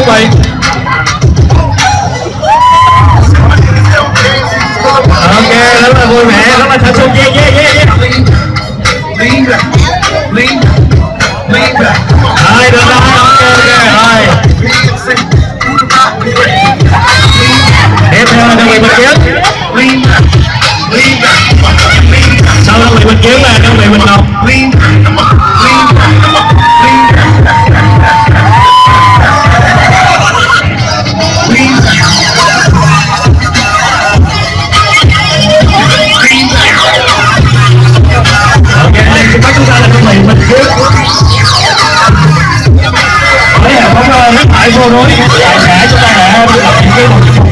quý vị. Ok, rất là vui vẻ, rất là thanh xuân. Yeah, yeah, yeah, yeah. Rồi, được rồi, ok, rồi. Tiếp theo là đơn vị mình kiếm. Sau đơn vị mình kiếm là đơn vị mình lọc. Vô núi để chúng ta đã lập những cái con đường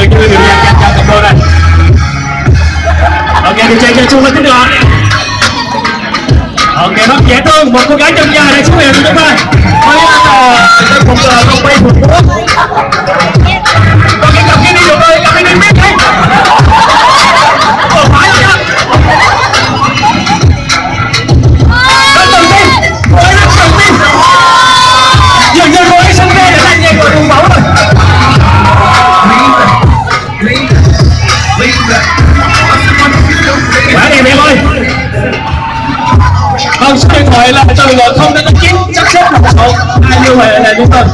điều chạy chạy chung là thích được. Ok, rất dễ thương, một cô gái trong nhà này xuống hiện chúng ta. Một con quay một bước. Còn cái cặp kia đi được rồi, cặp kia đi biết đấy. Không phải đâu. Rất tự tin, tôi rất tự tin. Dường như cô ấy sân ra để lại nhẹ rồi cùng bóng rồi. Quá đẹp em ơi. Vâng, số điện thoại là từ 0 đến 9 sắp xếp một số ai như vậy là đúng không?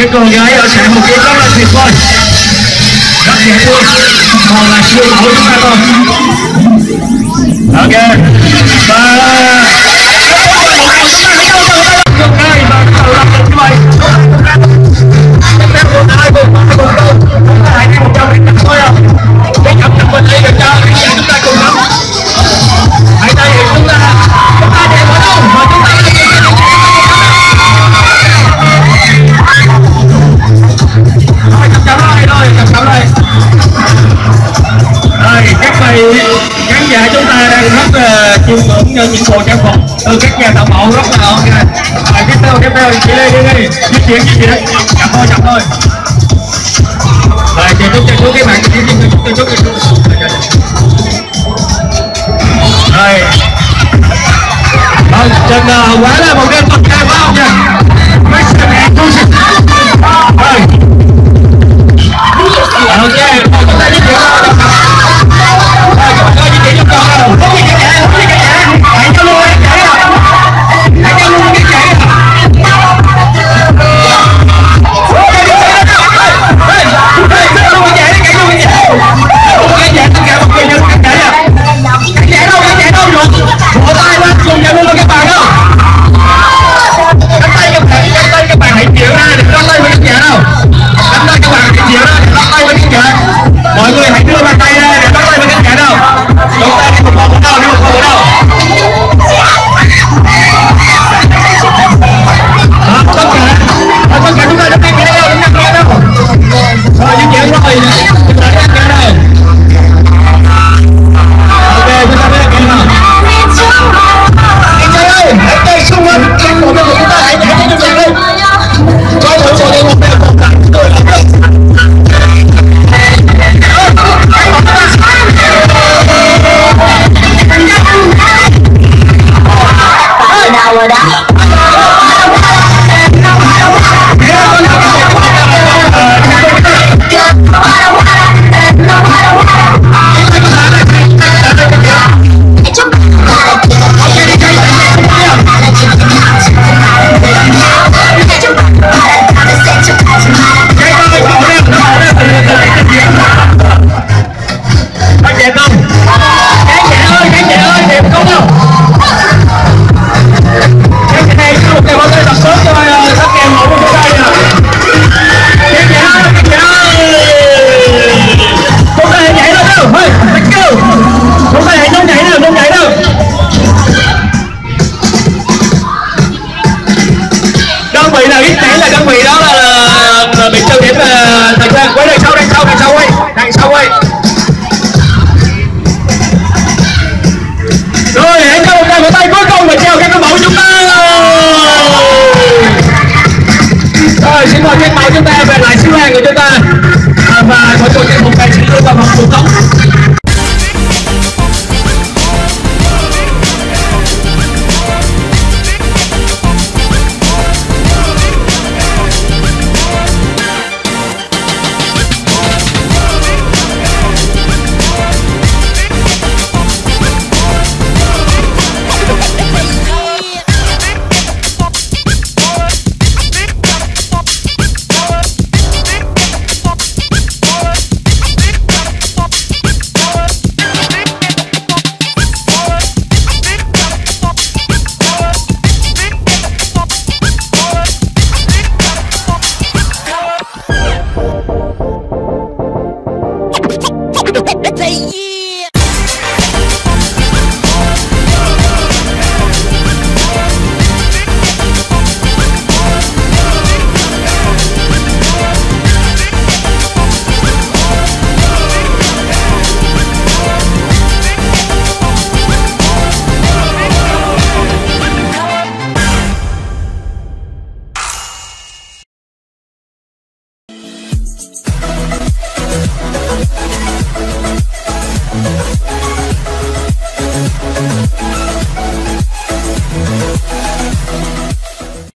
Cái cô gái ở sẽ một cái rất là tuyệt vời, rất dễ thương, còn là siêu mẫu chúng ta thôi. Ok. Chiêu ngưỡng những bộ trang phục từ các nhà tạo mẫu rất là ok. Bài tiếp theo chị Lê đi di chuyển đấy, chậm thôi. Bài chị chúc cho chú các bạn diễn viên chúc. Đây, trên quá là một đêm tuần tra phải không nha?